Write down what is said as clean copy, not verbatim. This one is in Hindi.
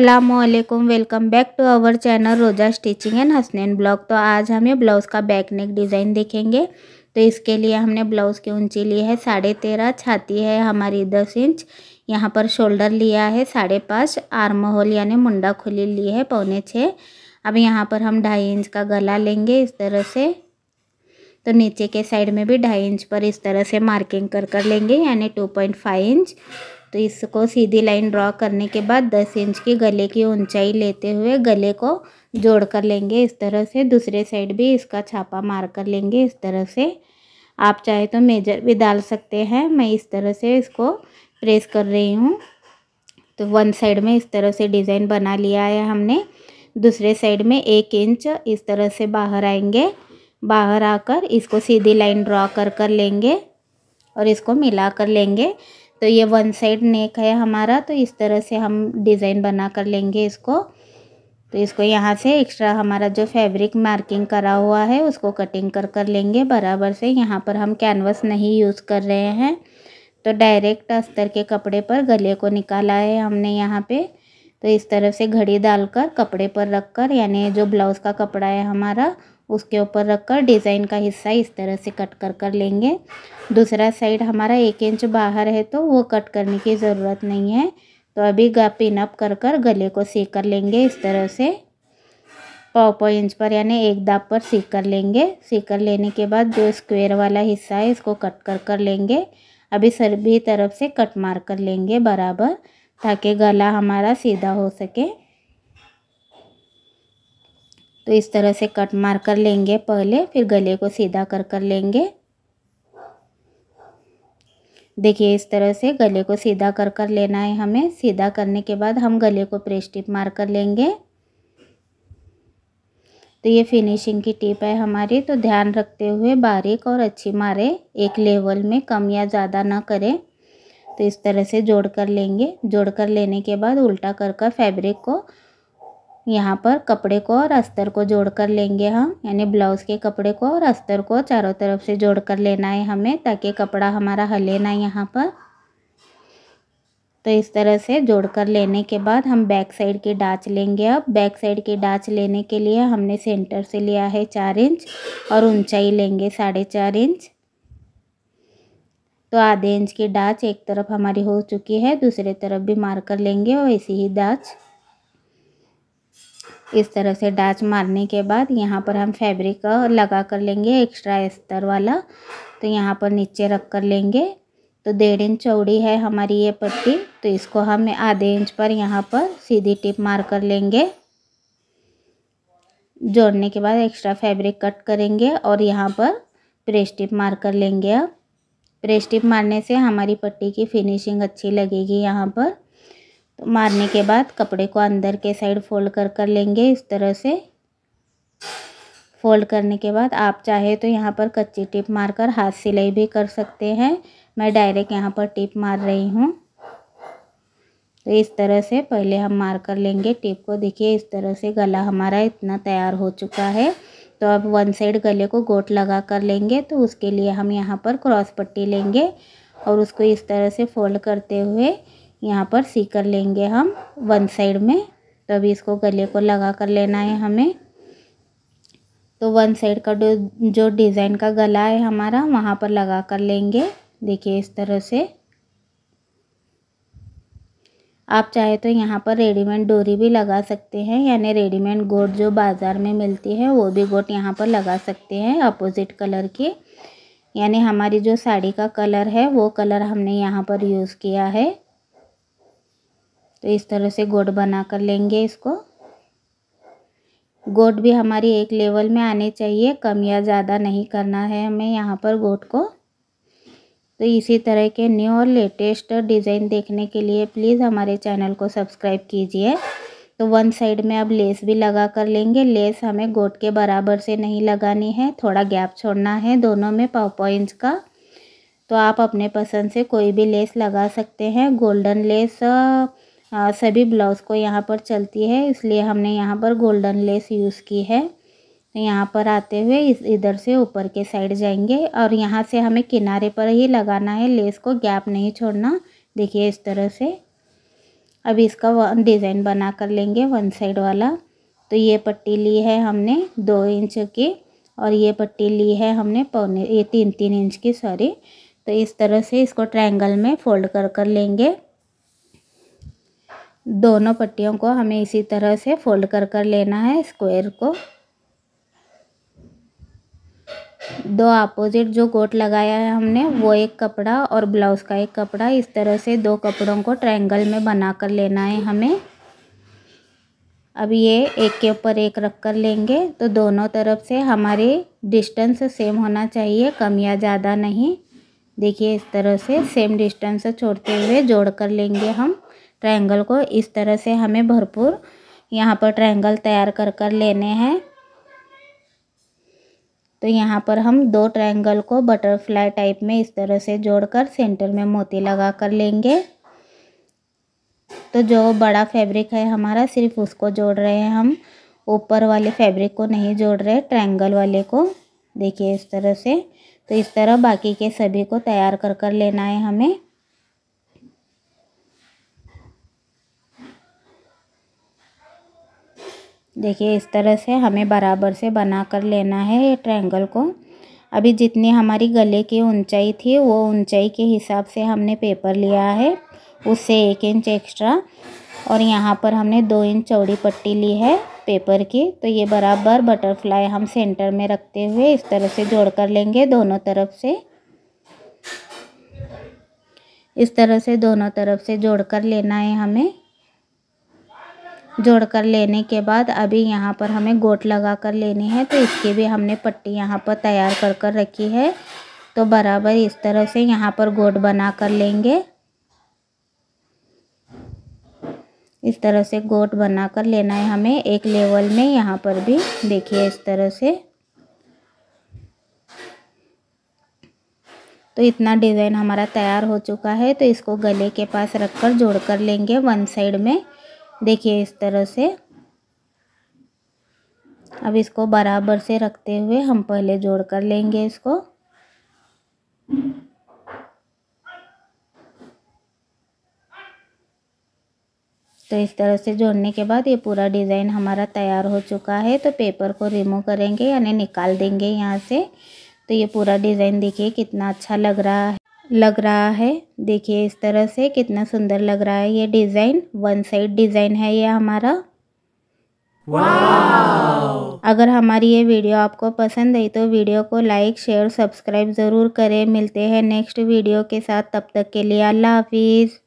अस्सलामुअलैकुम, welcome back to our channel Roza stitching and Hasnain blog. तो आज हम ये ब्लाउज़ का बैक नेक डिज़ाइन देखेंगे। तो इसके लिए हमने ब्लाउज़ की ऊंची ली है 13.5, छाती है हमारी 10 इंच, यहाँ पर शोल्डर लिया है 5.5, आर्म होल यानी मुंडा खुली ली है 5.25। अब यहाँ पर हम 2.5 इंच का गला लेंगे इस तरह से। तो नीचे के साइड में भी 2.5 इंच पर इस तरह से मार्किंग कर लेंगे यानी 2.5 इंच। तो इसको सीधी लाइन ड्रॉ करने के बाद 10 इंच की गले की ऊंचाई लेते हुए गले को जोड़ कर लेंगे इस तरह से। दूसरे साइड भी इसका छापा मार कर लेंगे इस तरह से। आप चाहे तो मेजर भी डाल सकते हैं, मैं इस तरह से इसको प्रेस कर रही हूँ। तो वन साइड में इस तरह से डिज़ाइन बना लिया है हमने। दूसरे साइड में 1 इंच इस तरह से बाहर आएंगे। बाहर आकर इसको सीधी लाइन ड्रॉ कर लेंगे और इसको मिला कर लेंगे। तो ये वन साइड नेक है हमारा। तो इस तरह से हम डिज़ाइन बना कर लेंगे इसको। तो इसको यहाँ से एक्स्ट्रा हमारा जो फैब्रिक मार्किंग करा हुआ है उसको कटिंग कर लेंगे बराबर से। यहाँ पर हम कैनवस नहीं यूज़ कर रहे हैं, तो डायरेक्ट अस्तर के कपड़े पर गले को निकाला है हमने यहाँ पे। तो इस तरह से घड़ी डालकर कपड़े पर रखकर यानी जो ब्लाउज़ का कपड़ा है हमारा उसके ऊपर रखकर डिज़ाइन का हिस्सा इस तरह से कट कर लेंगे। दूसरा साइड हमारा 1 इंच बाहर है तो वो कट करने की ज़रूरत नहीं है। तो अभी पिनअप कर गले को सीक कर लेंगे इस तरह से। 0.25 इंच पर यानी 1 दाब पर सीक कर लेंगे। सीक कर लेने के बाद जो स्क्वायर वाला हिस्सा है इसको कट कर लेंगे। अभी सभी तरफ से कट मार कर लेंगे बराबर, ताकि गला हमारा सीधा हो सके। तो इस तरह से कट मार कर लेंगे पहले, फिर गले को सीधा कर लेंगे। देखिए इस तरह से गले को सीधा कर लेना है हमें। सीधा करने के बाद हम गले को प्रेस टिप मार कर लेंगे। तो ये फिनिशिंग की टिप है हमारी। तो ध्यान रखते हुए बारीक और अच्छी मारे, एक लेवल में कम या ज़्यादा ना करें। तो इस तरह से जोड़ कर लेंगे। जोड़ कर लेने के बाद उल्टा कर फैब्रिक को यहाँ पर कपड़े को और अस्तर को जोड़ कर लेंगे हम, यानी ब्लाउज़ के कपड़े को और अस्तर को चारों तरफ से जोड़ कर लेना है हमें, ताकि कपड़ा हमारा हिले ना यहाँ पर। तो इस तरह से जोड़ कर लेने के बाद हम बैक साइड की डाँच लेंगे। अब बैक साइड की डाँच लेने के लिए हमने सेंटर से लिया है 4 इंच और ऊंचाई लेंगे 4.5 इंच। तो आधे इंच की डाँच एक तरफ हमारी हो चुकी है, दूसरे तरफ भी मार कर लेंगे और ऐसी ही डाँच। इस तरह से डाँच मारने के बाद यहाँ पर हम फैब्रिक लगा कर लेंगे एक्स्ट्रा अस्तर वाला। तो यहाँ पर नीचे रख कर लेंगे। तो 1.5 इंच चौड़ी है हमारी ये पट्टी। तो इसको हम आधे इंच पर यहाँ पर सीधी टिप मार कर लेंगे। जोड़ने के बाद एक्स्ट्रा फैब्रिक कट करेंगे और यहाँ पर प्रेस टिप मार कर लेंगे। अब प्रेस टिप मारने से हमारी पट्टी की फिनिशिंग अच्छी लगेगी यहाँ पर। तो मारने के बाद कपड़े को अंदर के साइड फोल्ड कर लेंगे इस तरह से। फोल्ड करने के बाद आप चाहे तो यहाँ पर कच्ची टिप मारकर हाथ सिलाई भी कर सकते हैं। मैं डायरेक्ट यहाँ पर टिप मार रही हूँ। तो इस तरह से पहले हम मार कर लेंगे टिप को। देखिए इस तरह से गला हमारा इतना तैयार हो चुका है। तो अब वन साइड गले को गोट लगा कर लेंगे। तो उसके लिए हम यहाँ पर क्रॉस पट्टी लेंगे और उसको इस तरह से फोल्ड करते हुए यहाँ पर सी कर लेंगे हम वन साइड में। तो अभी इसको गले को लगा कर लेना है हमें। तो वन साइड का जो डिज़ाइन का गला है हमारा वहाँ पर लगा कर लेंगे। देखिए इस तरह से। आप चाहे तो यहाँ पर रेडीमेड डोरी भी लगा सकते हैं, यानी रेडीमेड गोट जो बाज़ार में मिलती है वो भी गोट यहाँ पर लगा सकते हैं अपोजिट कलर की। यानी हमारी जो साड़ी का कलर है वो कलर हमने यहाँ पर यूज़ किया है। तो इस तरह से गोट बना कर लेंगे इसको। गोट भी हमारी एक लेवल में आने चाहिए, कम या ज़्यादा नहीं करना है हमें यहाँ पर गोट को। तो इसी तरह के न्यू और लेटेस्ट डिज़ाइन देखने के लिए प्लीज़ हमारे चैनल को सब्सक्राइब कीजिए। तो वन साइड में अब लेस भी लगा कर लेंगे। लेस हमें गोट के बराबर से नहीं लगानी है, थोड़ा गैप छोड़ना है दोनों में 0.25 इंच का। तो आप अपने पसंद से कोई भी लेस लगा सकते हैं। गोल्डन लेस सभी ब्लाउज़ को यहाँ पर चलती है, इसलिए हमने यहाँ पर गोल्डन लेस यूज़ की है। तो यहाँ पर आते हुए इधर से ऊपर के साइड जाएंगे और यहाँ से हमें किनारे पर ही लगाना है लेस को, गैप नहीं छोड़ना। देखिए इस तरह से। अभी इसका डिज़ाइन बना कर लेंगे वन साइड वाला। तो ये पट्टी ली है हमने 2 इंच की और ये पट्टी ली है हमने ये 3-3 इंच की सॉरी। तो इस तरह से इसको ट्रायंगल में फोल्ड कर लेंगे। दोनों पट्टियों को हमें इसी तरह से फोल्ड कर लेना है स्क्वायर को। दो अपोजिट जो गोट लगाया है हमने वो एक कपड़ा और ब्लाउज़ का एक कपड़ा, इस तरह से 2 कपड़ों को ट्रायंगल में बना कर लेना है हमें। अब ये एक के ऊपर एक रख कर लेंगे। तो दोनों तरफ से हमारे डिस्टेंस सेम होना चाहिए, कम या ज़्यादा नहीं। देखिए इस तरह से सेम डिस्टेंस छोड़ते हुए जोड़ कर लेंगे हम ट्रायंगल को। इस तरह से हमें भरपूर यहाँ पर ट्रायंगल तैयार कर लेने हैं। तो यहाँ पर हम 2 ट्रायंगल को बटरफ्लाई टाइप में इस तरह से जोड़कर सेंटर में मोती लगा कर लेंगे। तो जो बड़ा फैब्रिक है हमारा सिर्फ उसको जोड़ रहे हैं हम, ऊपर वाले फैब्रिक को नहीं जोड़ रहे, ट्रायंगल वाले को। देखिए इस तरह से। तो इस तरह बाकी के सभी को तैयार कर लेना है हमें। देखिए इस तरह से हमें बराबर से बना कर लेना है ये ट्रायंगल को। अभी जितनी हमारी गले की ऊंचाई थी वो ऊंचाई के हिसाब से हमने पेपर लिया है, उससे 1 इंच एक्स्ट्रा। और यहाँ पर हमने 2 इंच चौड़ी पट्टी ली है पेपर की। तो ये बराबर बटरफ्लाई हम सेंटर में रखते हुए इस तरह से जोड़ कर लेंगे दोनों तरफ से। इस तरह से दोनों तरफ से जोड़ कर लेना है हमें। जोड़ कर लेने के बाद अभी यहाँ पर हमें गोट लगा कर लेनी है। तो इसकी भी हमने पट्टी यहाँ पर तैयार कर रखी है। तो बराबर इस तरह से यहाँ पर गोट बना कर लेंगे। इस तरह से गोट बना कर लेना है हमें एक लेवल में यहाँ पर भी। देखिए इस तरह से। तो इतना डिज़ाइन हमारा तैयार हो चुका है। तो इसको गले के पास रख कर जोड़ कर लेंगे वन साइड में। देखिए इस तरह से। अब इसको बराबर से रखते हुए हम पहले जोड़ कर लेंगे इसको। तो इस तरह से जोड़ने के बाद ये पूरा डिज़ाइन हमारा तैयार हो चुका है। तो पेपर को रिमूव करेंगे यानी निकाल देंगे यहाँ से। तो ये पूरा डिज़ाइन देखिए कितना अच्छा लग रहा है। देखिए इस तरह से कितना सुंदर लग रहा है ये डिज़ाइन। वन साइड डिज़ाइन है ये हमारा। वाव! अगर हमारी ये वीडियो आपको पसंद आई तो वीडियो को लाइक, शेयर, सब्सक्राइब ज़रूर करें। मिलते हैं नेक्स्ट वीडियो के साथ, तब तक के लिए अल्लाह हाफिज़।